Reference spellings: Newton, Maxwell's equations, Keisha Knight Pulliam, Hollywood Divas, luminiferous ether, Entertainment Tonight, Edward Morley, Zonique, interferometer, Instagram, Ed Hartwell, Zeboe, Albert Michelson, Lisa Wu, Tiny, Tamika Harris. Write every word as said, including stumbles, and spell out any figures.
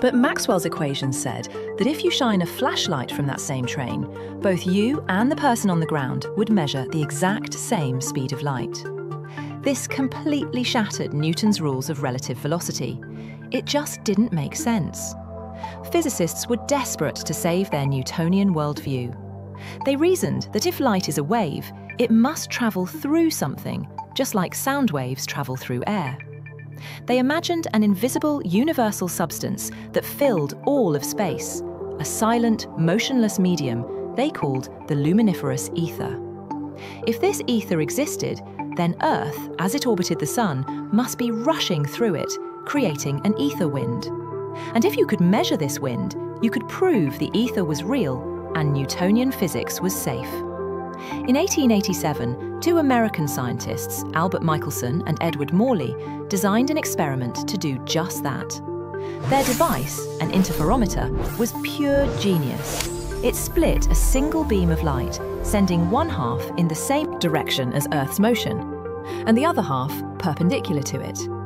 But Maxwell's equations said that if you shine a flashlight from that same train, both you and the person on the ground would measure the exact same speed of light. This completely shattered Newton's rules of relative velocity. It just didn't make sense. Physicists were desperate to save their Newtonian worldview. They reasoned that if light is a wave, it must travel through something, just like sound waves travel through air. They imagined an invisible, universal substance that filled all of space, a silent, motionless medium they called the luminiferous ether. If this ether existed, then Earth, as it orbited the Sun, must be rushing through it, creating an ether wind. And if you could measure this wind, you could prove the ether was real and Newtonian physics was safe. In eighteen eighty-seven, two American scientists, Albert Michelson and Edward Morley, designed an experiment to do just that. Their device, an interferometer, was pure genius. It split a single beam of light, sending one half in the same direction as Earth's motion, and the other half perpendicular to it.